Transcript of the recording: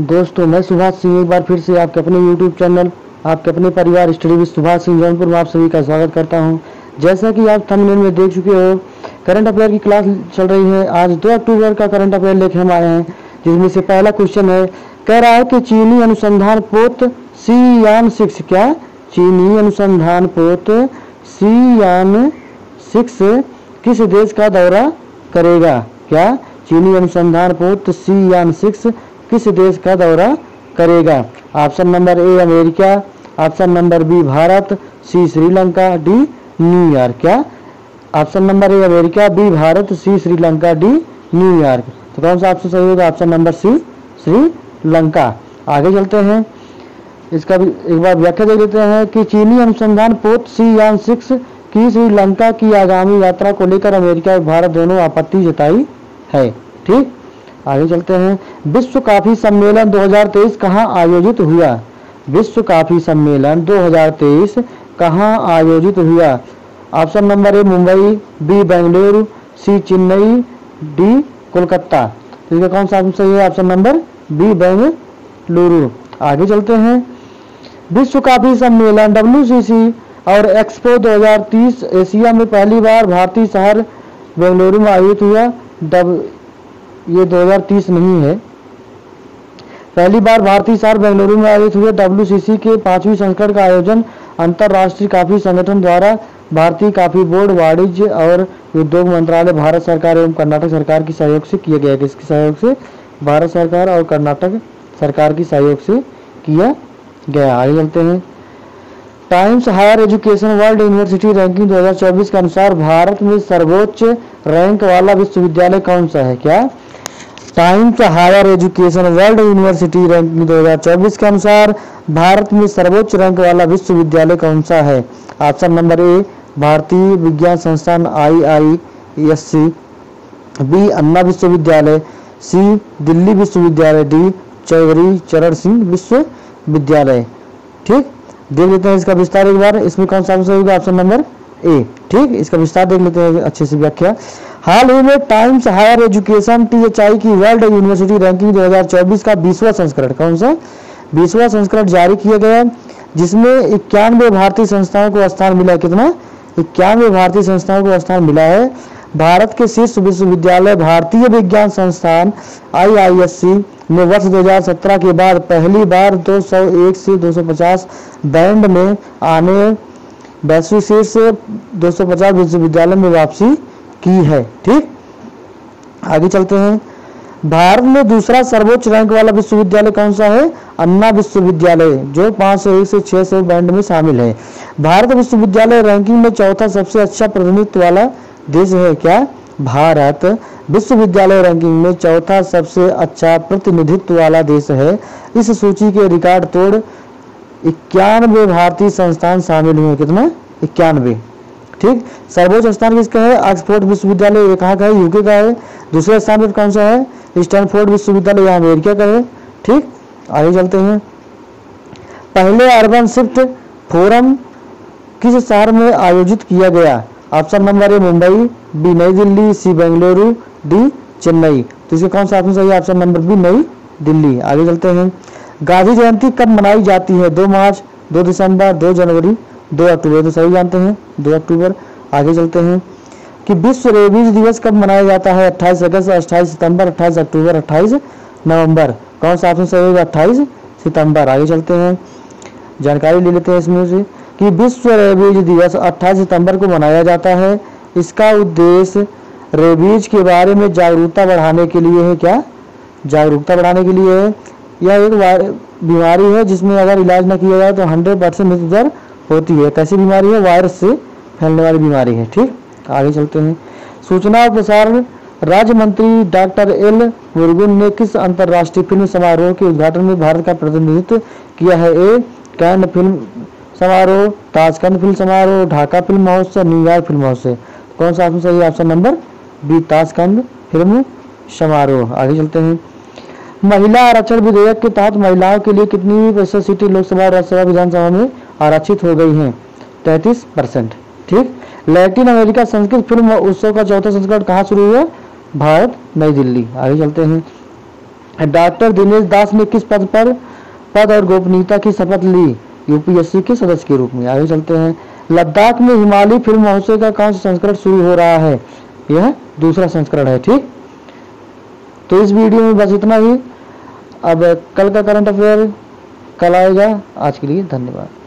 दोस्तों, मैं सुभाष सिंह एक बार फिर से आपके अपने YouTube चैनल आपके अपने परिवार स्टडी विद सुभाष सिंह जौनपुर में आप सभी का स्वागत करता हूं। जैसा कि आप थंबनेल में देख चुके हो, करंट अफेयर की क्लास चल रही है। आज 2 अक्टूबर का करंट अफेयर लेके हम आए हैं, जिसमें से पहला क्वेश्चन है, कह रहा है कि चीनी अनुसंधान पोत सी एन क्या चीनी अनुसंधान पोत सी एन किस देश का दौरा करेगा। क्या चीनी अनुसंधान पोत सी एन किस देश का दौरा करेगा। Option number A America, option number B Bharat, C Sri Lanka, D New York. क्या option number A America, B Bharat, C Sri Lanka, D New York. तो कौन सा ऑप्शन सही होगा। Option number C Sri Lanka. आगे चलते हैं, इसका भी एक बार व्याख्या दे देते हैं कि चीनी अनुसंधान पोत सी यान 6 की श्रीलंका की आगामी यात्रा को लेकर अमेरिका और भारत दोनों आपत्ति जताई है। ठीक, आगे चलते हैं। विश्व काफी सम्मेलन 2023 कहाँ आयोजित हुआ। विश्व काफी सम्मेलन 2023 कहाँ आयोजित हुआ। Option number A Mumbai, B Bengaluru, C Chennai, D Kolkata. तो इसका कौन सा ऑप्शन सही है। Option number B Bengaluru. आगे चलते हैं। विश्व काफी सम्मेलन WCC और एक्सपो 2030 एशिया में पहली बार भारतीय शहर बेंगलुरु में आयोजित हुआ। ये 2030 नहीं है, पहली बार भारतीय शहर बेंगलुरु में आयोजित हुए। WCC के 5वीं संस्करण का आयोजन अंतर्राष्ट्रीय काफी संगठन द्वारा भारतीय काफी बोर्ड, वाणिज्य और उद्योग मंत्रालय, भारत सरकार एवं कर्नाटक सरकार की सहयोग से किया गया। किसके सहयोग से। भारत सरकार और कर्नाटक सरकार की सहयोग से किया गया। आगे चलते हैं। Times Higher Education World University ranking 2024 के अनुसार भारत में सर्वोच्च रैंक वाला विश्वविद्यालय कौन सा है। क्या Times Higher Education World University ranking 2024 के अनुसार भारत में सर्वोच्च रैंक वाला विश्वविद्यालय कौन सा है। ऑप्शन नंबर ए भारतीय विज्ञान संस्थान IISC, बी अन्ना विश्वविद्यालय, सी दिल्ली विश्वविद्यालय, डी चौधरी चरण सिंह विश्वविद्यालय। ठीक, देख लेते हैं इसका विस्तार एक बार। इसमें कौन सा ऑप्शन होगा। Option number A. ठीक, इसका विस्तार देख लेते हैं अच्छे से व्याख्या। हाल ही में टाइम्स हायर एजुकेशन THI की वर्ल्ड यूनिवर्सिटी रैंकिंग 2024 का 20वां संस्करण, कौन सा 20वां संस्करण जारी किया गया, जिसमें 91 भारतीय संस्थाओं को स्थान मिला। कितना 91 भारतीय संस्थाओं को स्थान मिला है। भारत के शीर्ष विश्वविद्यालय भारतीय विज्ञान संस्थान IISC ने वर्ष 2017 के बाद पहली बार 201 से 250 बैंड में आने वैश्विक शीर्ष 250 विश्वविद्यालय में वापसी की है। ठीक, आगे चलते हैं। भारत में दूसरा सर्वोच्च रैंक वाला विश्वविद्यालय कौन सा है। अन्ना विश्वविद्यालय, जो 501 से 600 बैंड में शामिल है। भारत विश्वविद्यालय रैंकिंग में चौथा सबसे अच्छा प्रतिनिधित्व वाला देश है। क्या भारत विश्वविद्यालय रैंकिंग में चौथा सबसे अच्छा प्रतिनिधित्व वाला देश है। इस सूची के रिकॉर्ड तोड़ 91 भारतीय संस्थान शामिल हुए। कितना 91। ठीक, सर्वोच्च स्थान किसका है। ऑक्सफोर्ड विश्वविद्यालय, ये कहाँ का है, यूके का है। दूसरे स्थान पर कौन सा है, स्टैनफोर्ड विश्वविद्यालय, यहाँ अमेरिका का है। ठीक, आगे चलते हैं। पहले अर्बन शिफ्ट फोरम किस शहर में आयोजित किया गया। Option number A Mumbai, B Nai Delhi, C Bengaluru, D Chennai. तो इसका कौन सा ऑप्शन सही है। Option number B Nai Delhi. आगे चलते हैं। गांधी जयंती कब मनाई जाती है। 2 मार्च, 2 दिसंबर, 2 जनवरी, 2 अक्टूबर। तो सही जानते हैं 2 अक्टूबर। आगे चलते हैं कि विश्व रेबीज दिवस कब मनाया जाता है। 28 अगस्त, 28 सितंबर, 28 अक्टूबर, 28 नवम्बर। कौन सा ऑप्शन सही होगा। 28 सितम्बर। आगे चलते हैं, जानकारी ले लेते हैं इसमें से कि विश्व रेबीज दिवस 28 सितंबर को मनाया जाता है। इसका उद्देश्य रेबीज के बारे में जागरूकता बढ़ाने के लिए है। क्या जागरूकता बढ़ाने के लिए है। यह एक बीमारी है जिसमें अगर इलाज न किया जाए तो 100% मृत्यु दर होती है। कैसी बीमारी है, वायरस से फैलने वाली बीमारी है। ठीक, आगे चलते हैं। सूचना और प्रसारण राज्य मंत्री डॉक्टर एन गुरुगन ने किस अंतर्राष्ट्रीय फिल्म समारोह के उद्घाटन में भारत का प्रतिनिधित्व किया है। ए टाइम्स फिल्म समारोह, ताजकन फिल्म समारोह, ढाका फिल्म महोत्सव, न्यूयॉर्क फिल्म महोत्सव। कौन सा ऑप्शन सही है। Option number B Tashkent film समारोह। आगे चलते हैं। महिला आरक्षण विधेयक के तहत महिलाओं के लिए कितनी प्रतिशत सीटें लोकसभा, राज्यसभा, विधानसभा में आरक्षित हो गई हैं। 33%। ठीक, लैटिन अमेरिका संस्कृत फिल्म उत्सव का 4वां संस्करण कहाँ शुरू हुआ। भारत नई दिल्ली। आगे चलते हैं। डॉक्टर दिनेश दास ने किस पद और गोपनीयता की शपथ ली? यूपीएससी के सदस्य के रूप में। आगे चलते हैं। लद्दाख में हिमालयी फिल्म महोत्सव का कौन सा संस्करण शुरू हो रहा है? यह दूसरा संस्करण है। ठीक, तो इस वीडियो में बस इतना ही। अब कल का करंट अफेयर कल आएगा। आज के लिए धन्यवाद।